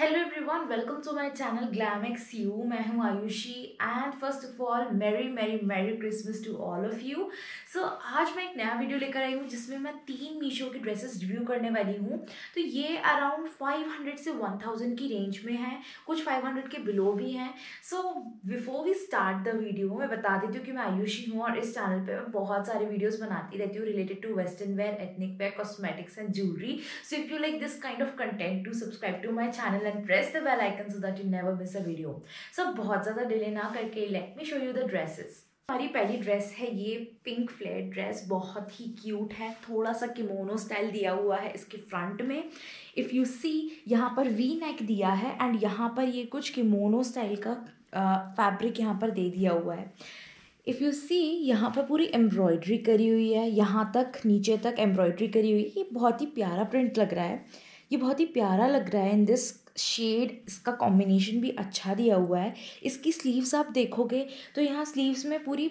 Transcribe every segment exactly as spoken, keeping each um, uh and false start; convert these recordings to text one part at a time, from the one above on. Hello everyone, welcome to my channel ग्लैमएक्सयू। मैं हूँ Ayushi and first of all merry merry merry Christmas to all of you. So आज मैं एक नया वीडियो लेकर आई हूँ जिसमें मैं तीन मीशो के ड्रेसेस रिव्यू करने वाली हूँ। तो ये अराउंड पाँच सौ से एक हज़ार की रेंज में है, कुछ पाँच सौ के बिलो भी हैं। So before we start the video मैं बता देती हूँ कि मैं आयुषी हूँ और इस चैनल पर मैं बहुत सारे वीडियोज़ बनाती रहती हूँ related to western wear, ethnic wear, cosmetics and jewellery. So if you like this kind of content to subscribe to my channel and press the bell icon so that you never miss a video. So बहुत ज़्यादा delay ना करके let me show you the dresses. हमारी पहली dress है ये pink flare dress, बहुत ही cute है, थोड़ा सा किमोनो स्टाइल दिया हुआ है इसके फ्रंट में। इफ़ यू सी यहाँ पर वी नेक दिया है एंड यहाँ पर ये कुछ किमोनो स्टाइल का फैब्रिक uh, यहाँ पर दे दिया हुआ है। इफ़ यू सी यहाँ पर पूरी एम्ब्रॉयड्री करी हुई है, यहाँ तक नीचे तक एम्ब्रॉयड्री करी हुई है। ये बहुत ही प्यारा प्रिंट लग रहा है, ये बहुत ही प्यारा लग रहा है इन दिस शेड। इसका कॉम्बिनेशन भी अच्छा दिया हुआ है। इसकी स्लीव्स आप देखोगे तो यहाँ स्लीव्स में पूरी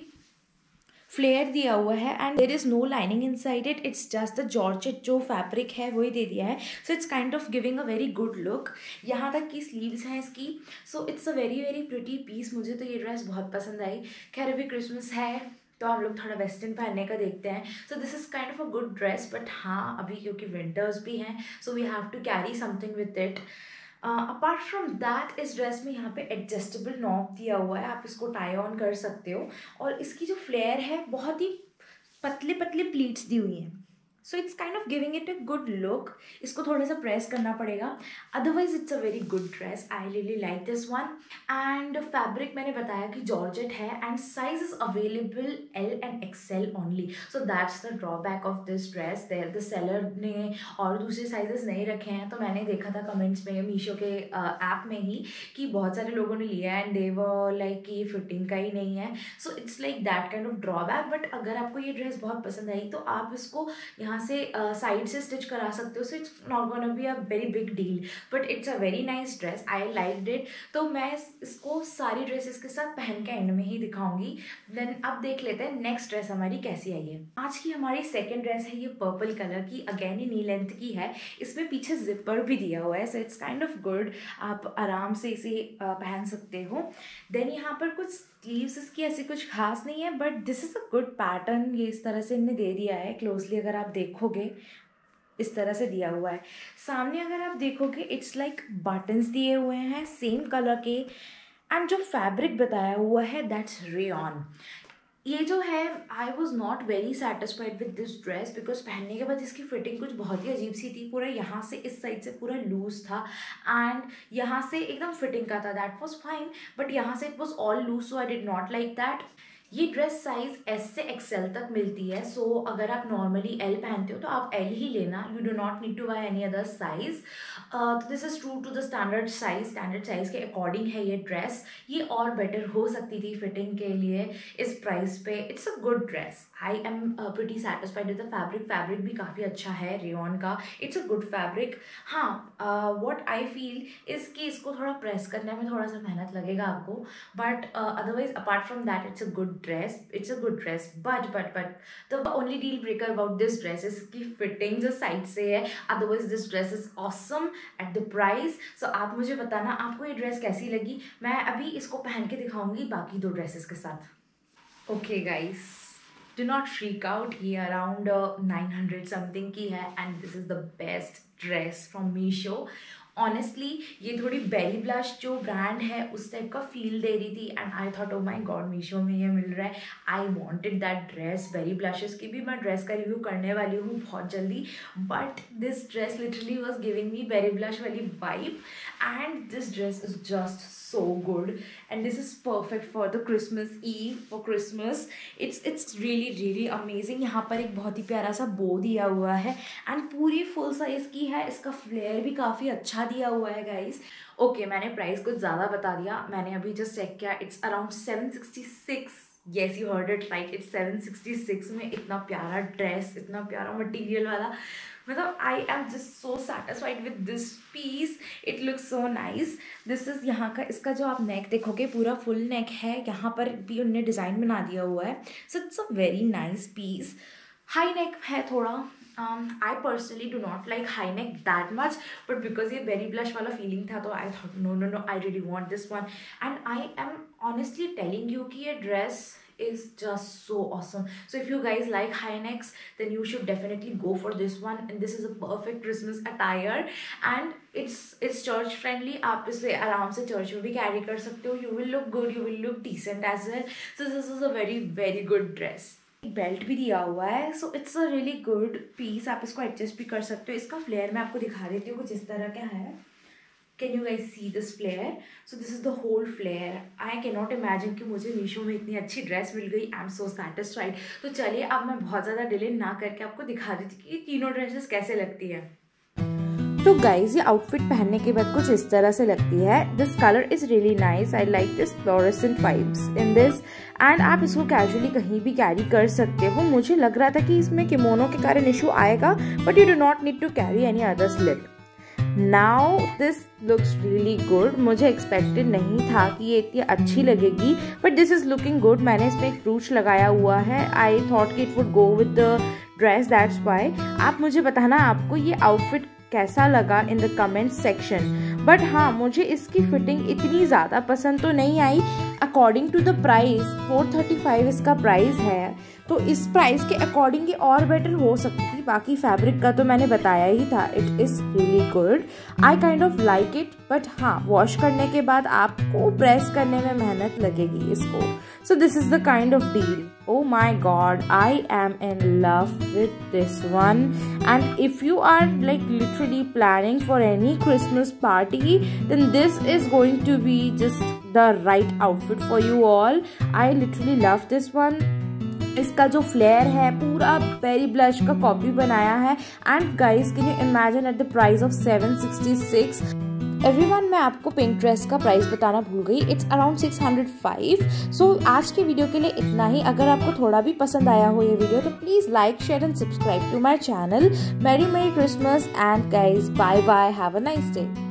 फ्लेयर दिया हुआ है and there is no lining inside it, it's just the georgette जो फैब्रिक है वही दे दिया है। So it's kind of giving a very good look. यहाँ तक की स्लीव्स हैं इसकी। So it's a very very pretty piece. मुझे तो ये ड्रेस बहुत पसंद आई। खैर अभी क्रिसमस है तो हम लोग थोड़ा वेस्टर्न पहनने का देखते हैं। So this is kind of a good dress, but हाँ अभी क्योंकि विंटर्स भी हैं so we have to carry something with it. Apart from that इस ड्रेस में यहाँ पे एडजस्टेबल नॉब दिया हुआ है, आप इसको टाई ऑन कर सकते हो। और इसकी जो फ्लेयर है बहुत ही पतले पतले प्लीट्स दी हुई हैं। So it's kind of giving it a good look. इसको थोड़ा सा प्रेस करना पड़ेगा, otherwise it's a very good dress. I really like this one and fabric मैंने बताया कि जॉर्जेट है and size is available L and XL only. So that's the drawback of this dress. There the seller ने और दूसरे sizes नहीं रखे हैं। तो मैंने देखा था कमेंट्स में मीशो के ऐप uh, में ही कि बहुत सारे लोगों ने लिया एंड दे वर लाइक कि फिटिंग का ही नहीं है। So it's like that kind of drawback. But अगर आपको ये ड्रेस बहुत पसंद आई तो आप इसको यहाँ से साइड uh, से स्टिच करा सकते हो। So it's not gonna be a very big deal, but it's a very nice dress. I liked it. तो मैं इसको सारी ड्रेसेस के साथ पहन के एंड में ही दिखाऊंगी। देन अब देख लेते हैं नेक्स्ट ड्रेस हमारी कैसी आई है। आज की हमारी सेकंड ड्रेस है ये पर्पल कलर की, अगेन नी लेंथ की है। इसमें पीछे जिपर भी दिया हुआ है, so it's kind of good. आप आराम से इसे पहन सकते हो। देन यहाँ पर कुछ स्लीव्स इसकी ऐसी कुछ खास नहीं है, but this is a good pattern. ये इस तरह से इनने दे दिया है, क्लोजली अगर आप देखोगे इस तरह से दिया हुआ है। सामने अगर आप देखोगे इट्स लाइक बटन्स दिए हुए हैं सेम कलर के एंड जो फैब्रिक बताया हुआ है दैट्स रेयॉन। ये जो है I was not very satisfied with this dress because पहनने के बाद इसकी फिटिंग कुछ बहुत ही अजीब सी थी। पूरा यहाँ से इस साइड से पूरा लूज था एंड यहाँ से एकदम फिटिंग का था, दैट वॉज फाइन, बट यहाँ से it was all loose, so I did not like that. ये ड्रेस साइज एस से एक्सएल तक मिलती है। सो so, अगर आप नॉर्मली एल पहनते हो तो आप एल ही लेना, you do not need to buy any other size. तो this is true to the standard size. Standard size के अकॉर्डिंग है ये ड्रेस। ये और बेटर हो सकती थी फिटिंग के लिए इस प्राइस पे। It's a good dress. I am pretty satisfied with the fabric. Fabric भी काफ़ी अच्छा है रेयॉन का। It's a good fabric. हाँ, व्हाट आई फील इज कि इसको थोड़ा प्रेस करने में थोड़ा सा मेहनत लगेगा आपको, but otherwise apart from that it's a good dress. It's a good dress, but but but the only deal breaker about this dress is की फिटिंग जो साइड से है। Otherwise this dress is awesome at the price. So आप मुझे बताना आपको ये dress कैसी लगी। मैं अभी इसको पहन के दिखाऊंगी बाकी दो ड्रेसेस के साथ। Okay guys, do not श्रीक out. ये अराउंड नाइन हंड्रेड समथिंग की है and this is the best dress from Meesho. Honestly ये थोड़ी बेरी ब्लश जो ब्रांड है उस टाइप का फील दे रही थी and I thought oh my god Meesho में ये मिल रहा है। I wanted that dress. Berry blushes की भी मैं ड्रेस का रिव्यू करने वाली हूँ बहुत जल्दी, but this dress literally was giving me berry blush वाली vibe and this dress is just so good and this is perfect for the Christmas Eve, for Christmas. It's it's really really amazing. यहाँ पर एक बहुत ही प्यारा सा बो दिया हुआ है and पूरी full size की है। इसका flare भी काफ़ी अच्छा दिया हुआ है guys. ओके okay, मैंने price कुछ ज़्यादा बता दिया। मैंने अभी just check किया, it's around seven sixty-six. Yes you heard it right, it's seven sixty six में इतना प्यारा ड्रेस, इतना प्यारा मटीरियल वाला, मतलब I am just so satisfied with this piece. It looks so nice. This is यहाँ का, इसका जो आप नेक देखोगे पूरा फुल नेक है, यहाँ पर भी उनने डिज़ाइन बना दिया हुआ है। So it's a very nice piece. High neck है थोड़ा Um, I personally do not like high neck that much, but because ये berry blush वाला feeling था, तो I thought no no no I really want this one, and I am honestly telling you कि ये dress is just so awesome. So if you guys like high necks, then you should definitely go for this one, and this is a perfect Christmas attire, and it's it's church friendly. आप इसे आराम से church में भी carry कर सकते हो. You will look good, you will look decent as well. So this is a very very good dress. Belt भी दिया हुआ है, so it's a really good piece. आप इसको एडजस्ट भी कर सकते हो. इसका फ्लेयर मैं आपको दिखा देती हूँ कुछ इस तरह का है. Can you guys see this flare? So this is the whole flare. I can not imagine कि मुझे मीशो में इतनी अच्छी ड्रेस मिल गई. I am so satisfied. तो चलिए अब मैं बहुत ज़्यादा डिले ना करके आपको दिखा देती हूँ कि ये तीनों ड्रेसेस कैसे लगती है. तो गाइज ये आउटफिट पहनने के बाद कुछ इस तरह से लगती है. This colour is really nice. I like this fluorescent vibes in this, and आप इसको कैजुअली कहीं भी कैरी कर सकते हो. मुझे लग रहा था कि इसमें किमोनो के कारण इशू आएगा, but you do not need to carry any other slit. Now this looks really good. मुझे एक्सपेक्टेड नहीं था कि ये इतनी अच्छी लगेगी, but this is looking good. मैंने इसमें एक ब्रूच लगाया हुआ है. आई थॉट कि it would go with the dress, that's why. आप मुझे बताना आपको ये आउटफिट कैसा लगा in the comment section. But हाँ, मुझे इसकी फिटिंग इतनी ज़्यादा पसंद तो नहीं आई. According to the price four thirty five इसका प्राइस है, तो इस प्राइस के अकॉर्डिंग ये और बेटर हो सकती थी. बाकी फैब्रिक का तो मैंने बताया ही था. It is really good. I kind of like it. But हाँ, वॉश करने के बाद आपको प्रेस करने में मेहनत लगेगी इसको. So this is the kind of deal. Oh my god, I am in love with this one. And if you are like literally planning for any Christmas party, then this is going to be just the right outfit for you all. I literally love this one. इसका जो flare है पूरा berry blush का copy बनाया है. And guys can you imagine at the price of seven sixty six. Everyone, मैं आपको Pinterest का प्राइस बताना भूल गई. It's around six hundred five. So आज के वीडियो के लिए इतना ही. अगर आपको थोड़ा भी पसंद आया हो ये वीडियो, तो please like, share and subscribe to my channel. Merry merry Christmas and guys, bye bye. Have a nice day.